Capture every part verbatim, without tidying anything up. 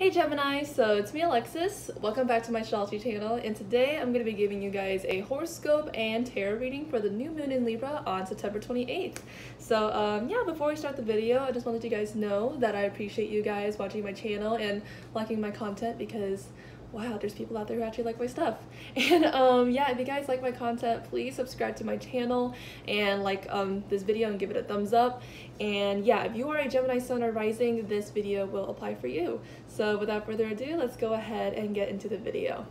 Hey Gemini, so it's me Alexis. Welcome back to my astrology channel, and today I'm going to be giving you guys a horoscope and tarot reading for the new moon in Libra on September twenty-eighth. So um, yeah, before we start the video, I just wanted you guys to know that I appreciate you guys watching my channel and liking my content because wow, there's people out there who actually like my stuff. And um, yeah, if you guys like my content, please subscribe to my channel and like um, this video and give it a thumbs up. And yeah, if you are a Gemini sun or rising, this video will apply for you. So without further ado, let's go ahead and get into the video.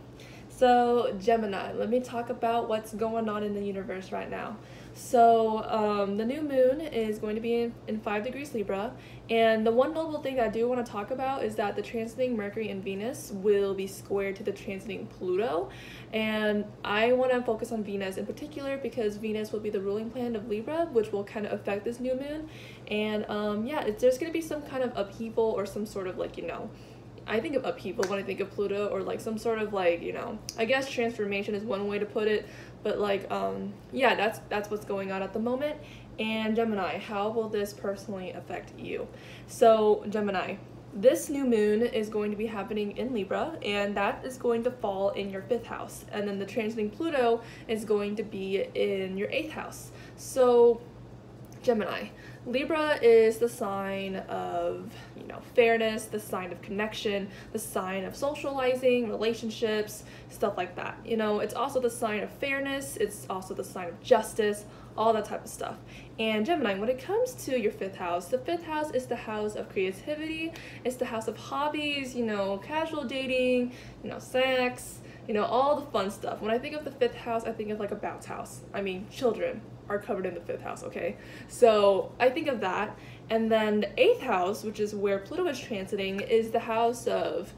So Gemini, let me talk about what's going on in the universe right now. So um, the new moon is going to be in, in five degrees Libra, and the one notable thing that I do want to talk about is that the transiting Mercury and Venus will be squared to the transiting Pluto, and I want to focus on Venus in particular because Venus will be the ruling planet of Libra, which will kind of affect this new moon. And um, yeah, it's, there's going to be some kind of upheaval or some sort of like, you know, I think of upheaval when I think of Pluto, or like some sort of like, you know, I guess transformation is one way to put it, but like um yeah, that's that's what's going on at the moment. And Gemini, how will this personally affect you? So Gemini, this new moon is going to be happening in Libra, and that is going to fall in your fifth house, and then the transiting Pluto is going to be in your eighth house. So Gemini, Libra is the sign of, you know, fairness, the sign of connection, the sign of socializing, relationships, stuff like that. You know, it's also the sign of fairness, it's also the sign of justice, all that type of stuff. And Gemini, when it comes to your fifth house, the fifth house is the house of creativity, it's the house of hobbies, you know, casual dating, you know, sex, you know, all the fun stuff. When I think of the fifth house, I think of like a bounce house. I mean, children are covered in the fifth house, okay? So I think of that. And then the eighth house, which is where Pluto is transiting, is the house of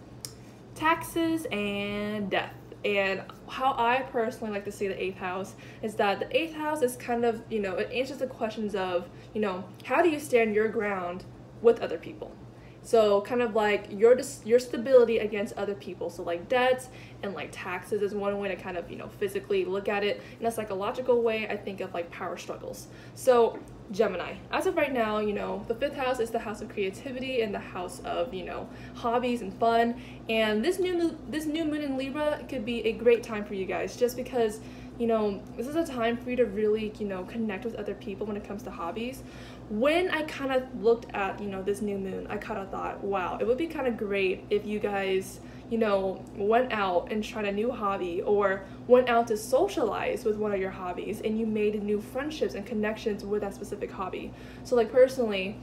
taxes and death. And how I personally like to see the eighth house is that the eighth house is kind of, you know, it answers the questions of, you know, how do you stand your ground with other people? So kind of like your your stability against other people. So like debts and like taxes is one way to kind of, you know, physically look at it. In a psychological way, I think of like power struggles. So Gemini, as of right now, you know, the fifth house is the house of creativity and the house of, you know, hobbies and fun. And this new this new moon in Libra could be a great time for you guys, just because, you know, this is a time for you to really, you know, connect with other people when it comes to hobbies. When I kind of looked at, you know, this new moon, I kind of thought, wow, it would be kind of great if you guys, you know, went out and tried a new hobby, or went out to socialize with one of your hobbies and you made new friendships and connections with that specific hobby. So like personally,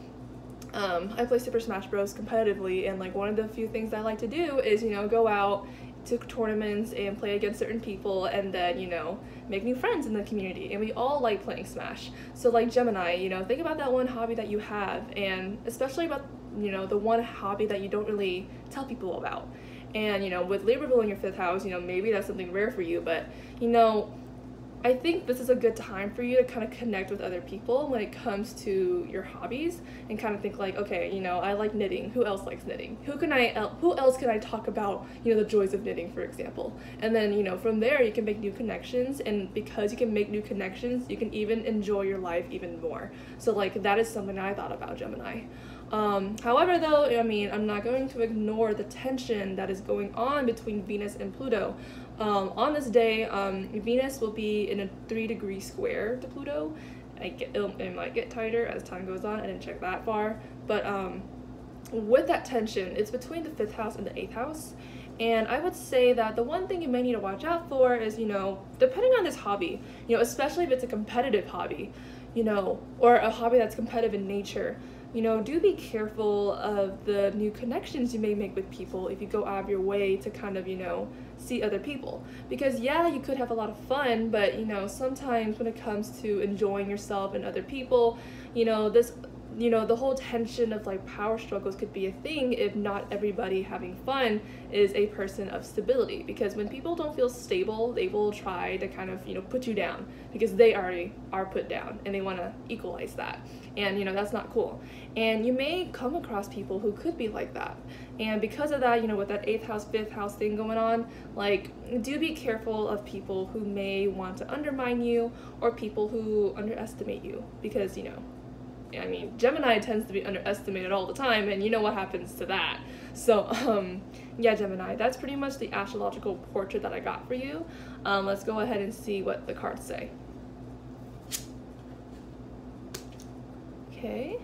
um, I play Super Smash Bros competitively, and like one of the few things I like to do is, you know, go out to tournaments and play against certain people, and then, you know, make new friends in the community, and we all like playing Smash. So like Gemini, you know, think about that one hobby that you have, and especially about, you know, the one hobby that you don't really tell people about. And you know, with Libra ruling your fifth house, you know, maybe that's something rare for you, but you know, I think this is a good time for you to kind of connect with other people when it comes to your hobbies, and kind of think like, okay, you know, I like knitting. Who else likes knitting? Who can I, who else can I talk about, you know, the joys of knitting, for example? And then, you know, from there you can make new connections, and because you can make new connections, you can even enjoy your life even more. So like that is something that I thought about, Gemini. Um, however though, I mean, I'm not going to ignore the tension that is going on between Venus and Pluto. Um, on this day, um, Venus will be in a three degree square to Pluto. I get, it, it might get tighter as time goes on, I didn't check that far. But um, with that tension, it's between the fifth house and the eighth house. And I would say that the one thing you may need to watch out for is, you know, depending on this hobby, you know, especially if it's a competitive hobby, you know, or a hobby that's competitive in nature, you know, do be careful of the new connections you may make with people if you go out of your way to kind of, you know, see other people. Because yeah, you could have a lot of fun, but you know, sometimes when it comes to enjoying yourself and other people, you know, this, you know, the whole tension of like power struggles could be a thing if not everybody having fun is a person of stability. Because when people don't feel stable, they will try to kind of, you know, put you down because they already are put down and they want to equalize that. And you know, that's not cool. And you may come across people who could be like that. And because of that, you know, with that eighth house, fifth house thing going on, like do be careful of people who may want to undermine you or people who underestimate you, because you know, I mean, Gemini tends to be underestimated all the time, and you know what happens to that. So um yeah, Gemini, that's pretty much the astrological portrait that I got for you. Um let's go ahead and see what the cards say. Okay.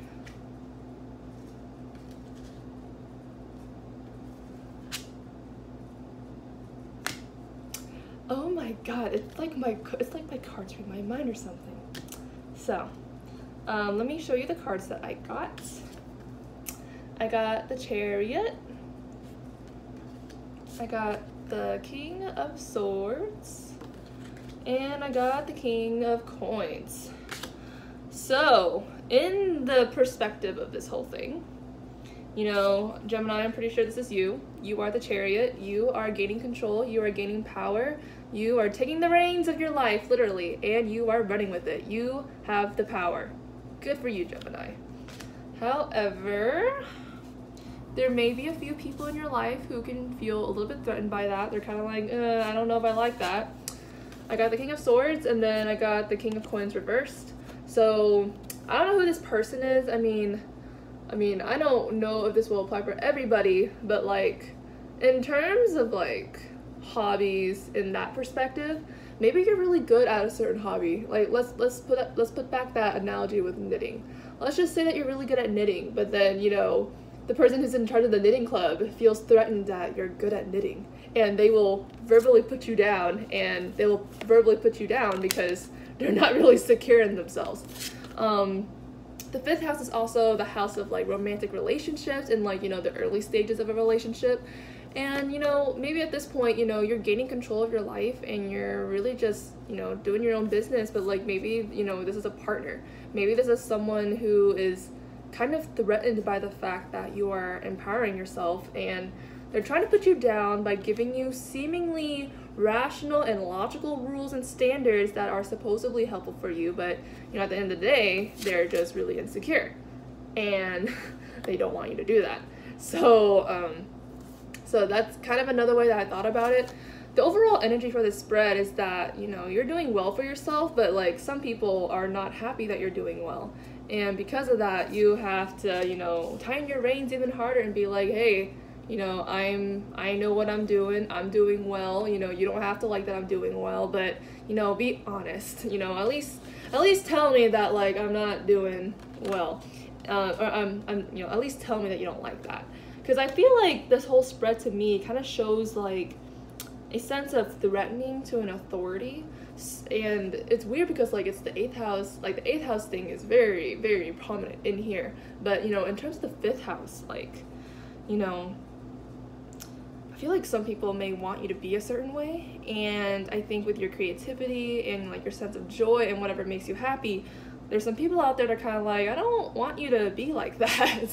Oh my god, it's like my it's like my cards read my mind or something. So um let me show you the cards that I got. I got the Chariot, I got the King of Swords, and I got the King of Coins. So in the perspective of this whole thing, you know, Gemini, I'm pretty sure this is you. You are the Chariot. You are gaining control. You are gaining power. You are taking the reins of your life, literally, and you are running with it. You have the power. Good for you, Gemini. However, there may be a few people in your life who can feel a little bit threatened by that. They're kind of like, uh, I don't know if I like that. I got the King of Swords, and then I got the King of Coins reversed. So I don't know who this person is. I mean, I mean, I don't know if this will apply for everybody, but like, in terms of like hobbies in that perspective, maybe you're really good at a certain hobby. Like let's let's put let's put back that analogy with knitting. Let's just say that you're really good at knitting, but then, you know, the person who's in charge of the knitting club feels threatened that you're good at knitting, and they will verbally put you down, and they will verbally put you down because they're not really secure in themselves. Um, the fifth house is also the house of like romantic relationships and like, you know, the early stages of a relationship. And, you know, maybe at this point, you know, you're gaining control of your life and you're really just, you know, doing your own business. But like, maybe, you know, this is a partner. Maybe this is someone who is kind of threatened by the fact that you are empowering yourself, and they're trying to put you down by giving you seemingly rational and logical rules and standards that are supposedly helpful for you. But, you know, at the end of the day, they're just really insecure and they don't want you to do that. So, um... So that's kind of another way that I thought about it. The overall energy for this spread is that, you know, you're doing well for yourself, but like some people are not happy that you're doing well. And because of that, you have to, you know, tighten your reins even harder and be like, hey, you know, I'm, I know what I'm doing. I'm doing well. You know, you don't have to like that I'm doing well, but, you know, be honest, you know, at least, at least tell me that like I'm not doing well. Uh, or I'm, I'm, you know, at least tell me that you don't like that. Because I feel like this whole spread to me kind of shows like a sense of threatening to an authority. And it's weird because like it's the eighth house, like the eighth house thing is very, very prominent in here. But, you know, in terms of the fifth house, like, you know, I feel like some people may want you to be a certain way. And I think with your creativity and like your sense of joy and whatever makes you happy, there's some people out there that are kind of like, I don't want you to be like that.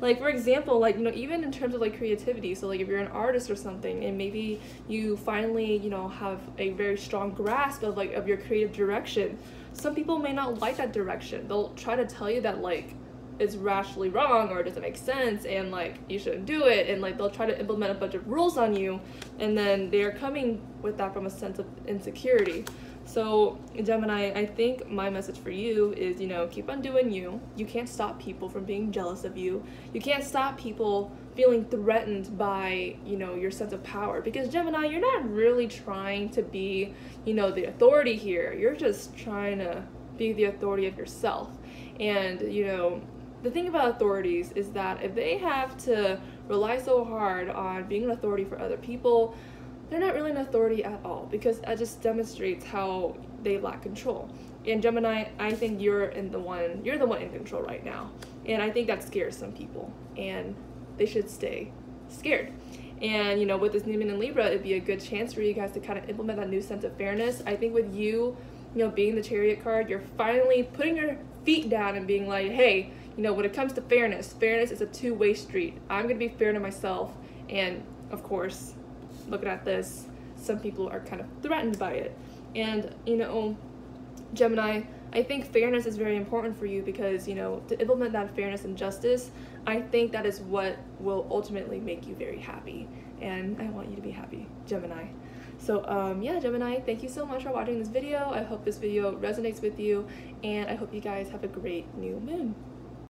Like, for example, like, you know, even in terms of like creativity, so like if you're an artist or something and maybe you finally, you know, have a very strong grasp of like of your creative direction, some people may not like that direction. They'll try to tell you that like it's rationally wrong or it doesn't make sense and like you shouldn't do it, and like they'll try to implement a bunch of rules on you, and then they're coming with that from a sense of insecurity. So Gemini, I think my message for you is, you know, keep on doing you. You can't stop people from being jealous of you. You can't stop people feeling threatened by, you know, your sense of power. Because Gemini, you're not really trying to be, you know, the authority here. You're just trying to be the authority of yourself. And, you know, the thing about authorities is that if they have to rely so hard on being an authority for other people, they're not really an authority at all, because that just demonstrates how they lack control. And Gemini, I think you're in the one, you're the one in control right now. And I think that scares some people, and they should stay scared. And, you know, with this new moon in Libra, it'd be a good chance for you guys to kind of implement that new sense of fairness. I think with you, you know, being the Chariot card, you're finally putting your feet down and being like, hey, you know, when it comes to fairness, fairness is a two-way street. I'm going to be fair to myself, and of course, looking at this, some people are kind of threatened by it. And, you know, Gemini, I think fairness is very important for you, because, you know, to implement that fairness and justice, I think that is what will ultimately make you very happy. And I want you to be happy, Gemini. So um, yeah, Gemini, thank you so much for watching this video. I hope this video resonates with you, and I hope you guys have a great new moon.